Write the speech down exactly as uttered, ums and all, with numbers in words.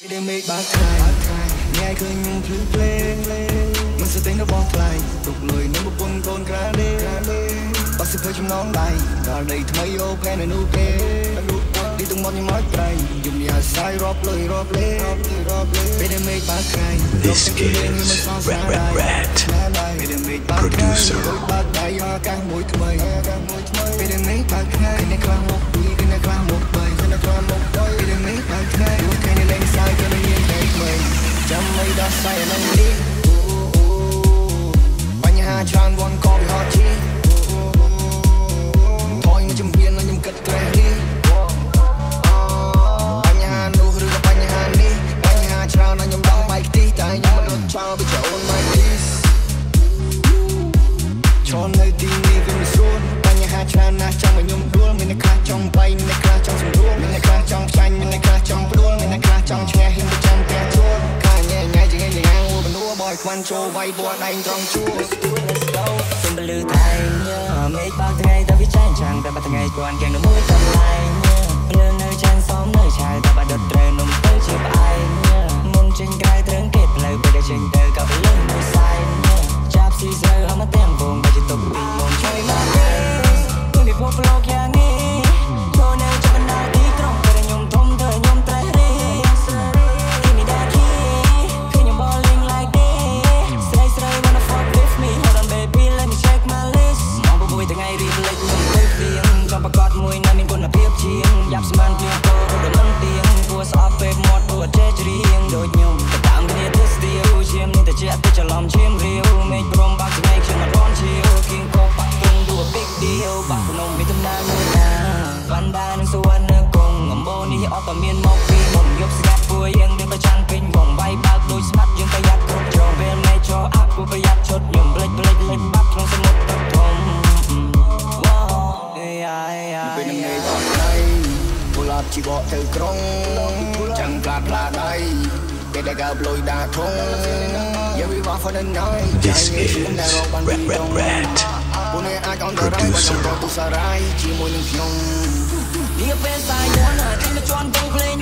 It didn't make bác trai, nghe cơn nhung thú play. Mình sẽ tính nó bỏ lại, tục lười nếu một quân con ra đi. Bác sĩ phơi trong nón đầy, đà đầy thay ô phe này nụ kê. Đi tung món như mót trai, dùng nhà sai rob lười rob lê. It didn't make bác trai. This is Rat Rat Rat, producer. It didn't make bác trai. Say it on me. When you had John one call me hot tea. Toy me jump in and you get crazy. When you had no hood up on your hand me. When you had John and you don't like tea. Then you don't try with your own like this. John no tea, leave him soon. When you had John, I jump when you roll me in the crack, jump by me in the crack, jump to roll me in the crack, jump shine me in the crack, jump roll me in the crack, jump chair him to jump there too. Quan trâu bay bọt anh trong chua. Sông bờ lư tay nhớ mấy bao từ ngày ta viết tranh chàng ta bao từ ngày còn càng đôi môi trong lành nhớ nơi trang xóm nơi trài ta bao đợt trời nồng tới chiều bay nhớ môn trên gai tướng kẹp lời bây giờ trên đời gặp lưng môi say nhớ chắp xì rơi hao mất tiếng vùng bây giờ tục bị mồm chơi mà nghe tôi bị buộc log giang nghe cho nơi cho bên nào tí trong tôi đã nhung thông thời nhung trái đi khi mình đã khi khi nhung bò lên like this. Chỉ bỏ từ cong chẳng lạt là đây để đại gạo lôi đà thung giờ bị vả phải nên nói this is Rat Rat Rat producer.